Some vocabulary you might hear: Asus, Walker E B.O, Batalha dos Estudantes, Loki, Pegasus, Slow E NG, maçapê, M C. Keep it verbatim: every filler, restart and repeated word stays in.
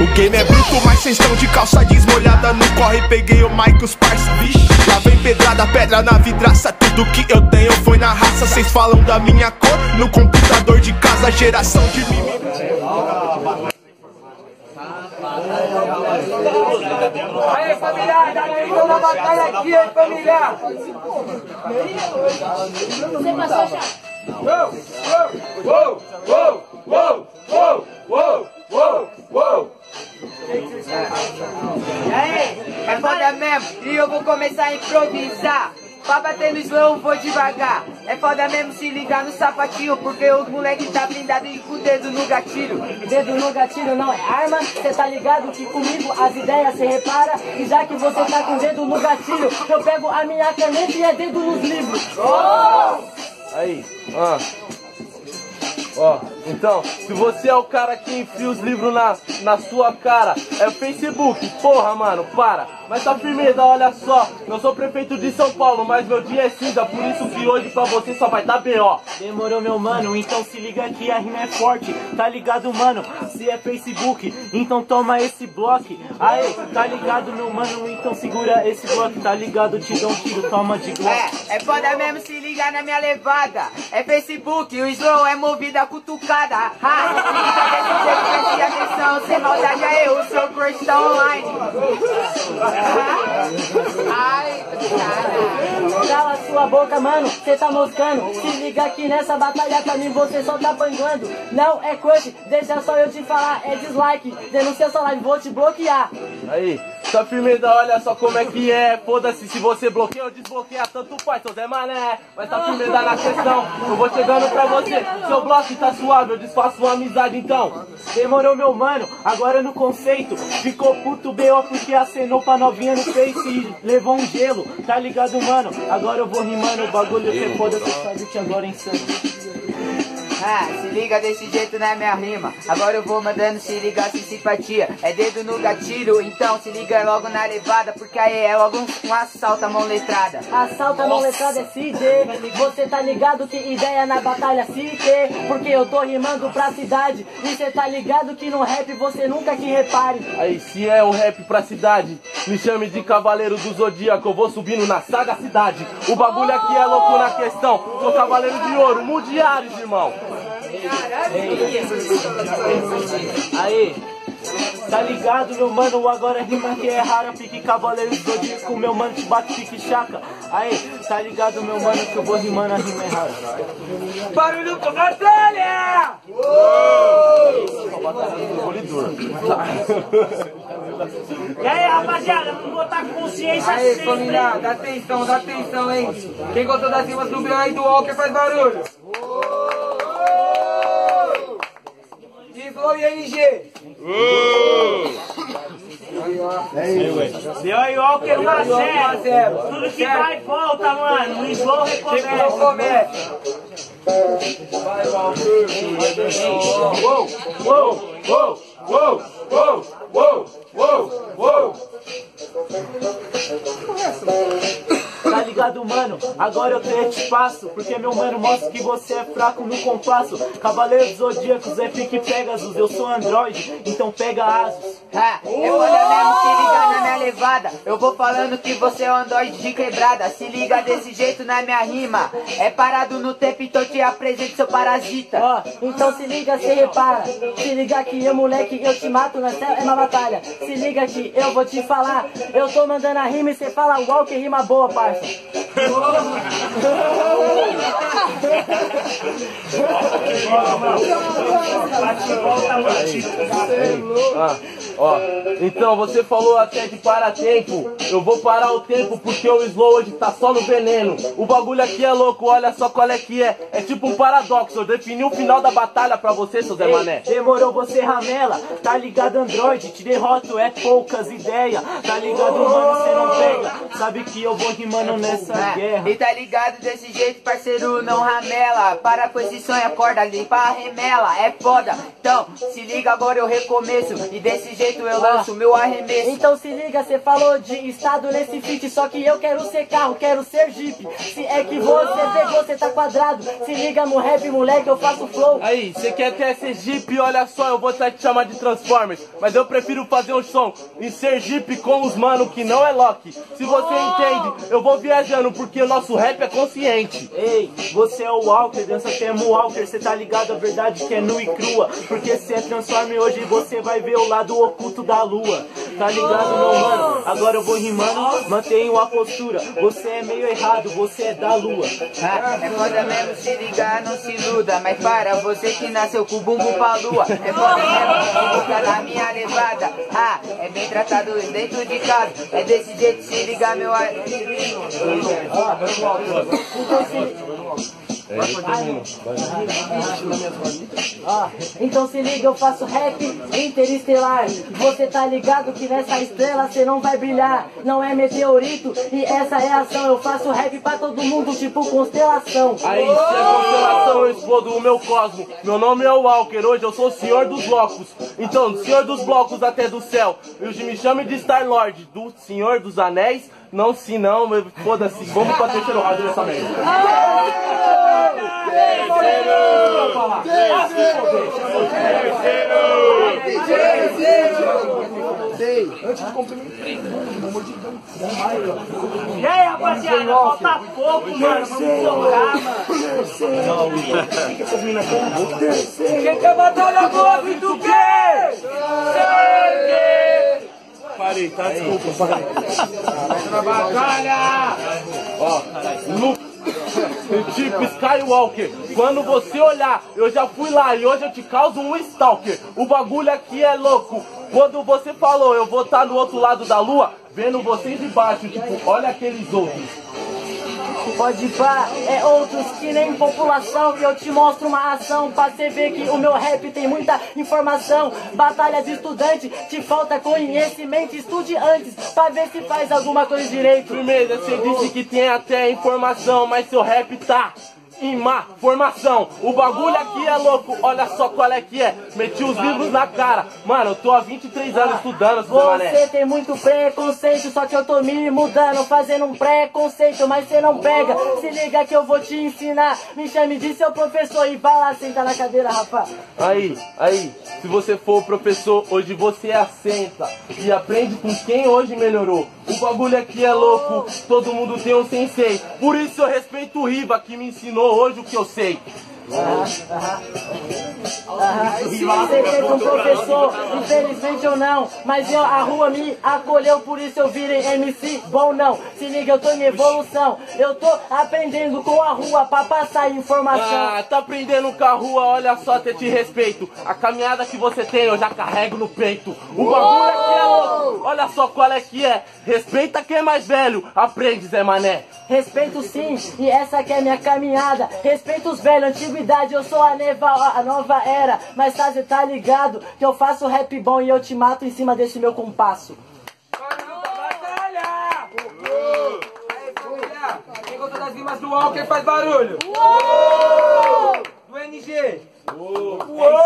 O game é bruto, mas cês tão de calça desmolhada. No corre peguei o Mike, os parça, bicho. Lá vem pedrada, pedra na vidraça. Tudo que eu tenho foi na raça. Cês falam da minha cor no computador de casa. Geração de mim. Aê, familiar, já tem toda a batalha aqui, hein, familiar. Você passou já? Uou, uou, uou, uou, uou, uou, uou, uou. E aí, é foda mesmo, e eu vou começar a improvisar. Pra bater no slow, vou devagar. É foda mesmo se ligar no sapatinho, porque os moleques tá blindado e com o dedo no gatilho. Dedo no gatilho não é arma. Cê tá ligado que comigo as ideias cê repara. E já que você tá com o dedo no gatilho, eu pego a minha caneta e é dedo nos livros. Oh! Aí, ó. Ó, então, se você é o cara que enfia os livros na, na sua cara, é o Facebook, porra, mano, para. Mas tá firmeza, olha só, eu sou prefeito de São Paulo, mas meu dia é cinza, por isso que hoje pra você só vai dar B O. Demorou, meu mano, então se liga aqui, a rima é forte, tá ligado, mano? Se é Facebook, então toma esse bloco. Aê, tá ligado, meu mano, então segura esse bloco, tá ligado? Te dou um tiro, toma de bloco. É, é foda mesmo se ligar na minha levada. É Facebook, o slow é movida cutucada, ha, ah, preste atenção, sem maldade é eu, seu crush tá online. Ai, cara. Cala sua boca, mano, cê tá moscando. Se liga aqui nessa batalha, pra mim você só tá bangando. Não é crush, deixa só eu te falar, é dislike. Denuncia sua live, vou te bloquear. Aí, só firmeza, olha só como é que é. Foda-se se você bloqueia ou desbloqueia, tanto faz, seu Zé Mané. Mas tá firmeza na sessão, eu vou chegando pra você. Seu bloco tá suave, eu desfaço uma amizade então. Demorou, meu mano, agora no conceito. Ficou puto B O porque acenou pra novinha no Face e levou um gelo. Tá ligado, mano? Agora eu vou rimando o bagulho, você foda, você sabe que agora é insano. Ah, se liga desse jeito na minha rima. Agora eu vou mandando se ligar sem simpatia. É dedo no gatilho, então se liga logo na levada, porque aí é logo um, um assalto à mão letrada. Assalto à mão letrada é C D. Você tá ligado que ideia na batalha C D, porque eu tô rimando pra cidade. E cê tá ligado que no rap você nunca que repare. Aí se é o rap pra cidade, me chame de cavaleiro do zodíaco, eu vou subindo na saga cidade. O bagulho aqui é louco na questão. Sou cavaleiro de ouro, mundiário, irmão. Aí, tá ligado, meu mano? Agora rima que é rara, pique cavaleiro zodíaco, meu mano te bate, pique chaca. Aí, tá ligado, meu mano, que eu vou rimando a rima é rara. Barulho pra batalha! E aí, rapaziada, vamos botar consciência aí, sempre. Aí, família, dá atenção, dá atenção, hein? Quem gostou das rimas do B O e do Walker faz barulho. Slow E N G. Deu aí, Walker um a zero. Tudo que vai e volta, mano. O slow recomeça. Vai, Walker. Uou, uou, uou, uou, uou, uou, uou, uou. Tá ligado, mano? Agora eu tenho espaço, porque meu mano mostra que você é fraco no compasso. Cavaleiros zodíacos é pique Pegasus, eu sou Android, então pega Asus. Ah, eu vou dar mesmo se ligar na minha levada. Eu vou falando que você é um Android de quebrada. Se liga desse jeito na minha rima. É parado no tempo, então te apresento, seu parasita. Ó, oh, então se liga, se repara. Se liga que eu, moleque, eu te mato na cela, é uma batalha. Se liga que eu vou te falar. Eu tô mandando a rima e você fala Walker, rima boa, parça. Ah, ó, então você falou até de para tempo. Eu vou parar o tempo porque o slow hoje tá só no veneno. O bagulho aqui é louco, olha só qual é que é. É tipo um paradoxo, eu defini o final da batalha pra você, seu Zé Mané. Ei, demorou você, ramela, tá ligado, Android? Te derroto, é poucas ideias. Tá ligado, mano, você não pega. Sabe que eu vou rimando nessa ah, guerra. E tá ligado desse jeito, parceiro, não ramela. Para com esse sonho, acorda, limpa a remela. É foda, então se liga agora eu recomeço. E desse jeito jeito eu lanço meu arremesso. Então se liga, cê falou de estado nesse feat, só que eu quero ser carro, quero ser Jeep. Se é que você pegou, cê tá quadrado. Se liga no rap, moleque, eu faço flow. Aí, cê quer que é ser Jeep, olha só, eu vou até te chamar de Transformers, mas eu prefiro fazer um som em ser Jeep com os mano que não é Loki. Se você entende, eu vou viajando, porque o nosso rap é consciente. Ei, você é o Walker, dança tema Walker, cê tá ligado, a verdade que é nua e crua, porque cê é Transformer hoje e você vai ver o lado oculto da lua. Tá ligado, meu mano? Agora eu vou rimando, mantenho a postura. Você é meio errado, você é da lua. Ah, é foda mesmo, se ligar, não se iluda. Mas para, você que nasceu com o bumbum pra lua. É foda mesmo, fica na minha levada. Ah, é bem tratado dentro de casa. É desse jeito, se ligar, meu ar. É isso, ah, então se liga, eu faço rap interestelar. Você tá ligado que nessa estrela cê não vai brilhar. Não é meteorito e essa é a ação. Eu faço rap pra todo mundo, tipo constelação. Aí, se é constelação, eu explodo o meu cosmo. Meu nome é Walker, hoje eu sou o senhor dos blocos. Então, senhor dos blocos até do céu, hoje me chame de Star-Lord, do Senhor dos Anéis. Não, se não, foda-se, vamos pra terceiro round nessa merda. Antes de cumprimentar, e aí, rapaziada, falta pouco, mano. Vamos jogar, mano. Quem quer batalha boa, do quê? Parei, tá? Desculpa. Batalha! Ó, Lucas. Tipo Skywalker, quando você olhar, eu já fui lá e hoje eu te causo um stalker. O bagulho aqui é louco. Quando você falou, eu vou estar no outro lado da lua, vendo vocês de baixo, tipo, olha aqueles outros. Pode pá, é outros que nem população. E eu te mostro uma ação pra cê ver que o meu rap tem muita informação. Batalha de estudante, te falta conhecimento. Estude antes, pra ver se faz alguma coisa direito. Primeiro, você disse que tem até informação, mas seu rap tá em má formação. O bagulho aqui é louco, olha só qual é que é. Meti os livros na cara. Mano, eu tô há vinte e três anos estudando. Você tem muito preconceito, só que eu tô me mudando, fazendo um preconceito, mas você não pega. Se liga que eu vou te ensinar. Me chame de seu professor e vai lá sentar na cadeira, rapaz. Aí, aí, se você for o professor, hoje você assenta e aprende com quem hoje melhorou. O bagulho aqui é louco, todo mundo tem um sensei. Por isso eu respeito o Riva, que me ensinou hoje o que eu sei. Você fez um professor, infelizmente eu não, mas eu, a rua me acolheu, por isso eu virei M C bom não. Se liga, eu tô em evolução, eu tô aprendendo com a rua pra passar informação. Ah, tá aprendendo com a rua, olha só, até te respeito. A caminhada que você tem eu já carrego no peito. O bagulho aqui é louco, olha só qual é que é. Respeita quem é mais velho, aprende, Zé Mané. Respeito sim, e essa que é minha caminhada. Respeito os velhos, antiguidade, eu sou a, neva, a nova era. Mas tá, você tá ligado que eu faço rap bom e eu te mato em cima desse meu compasso. Batalha! Uh! Aí, família, quem gosta das rimas do Walker faz barulho. Uh! Do N G. Uh!